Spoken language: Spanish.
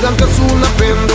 digan que es una pena.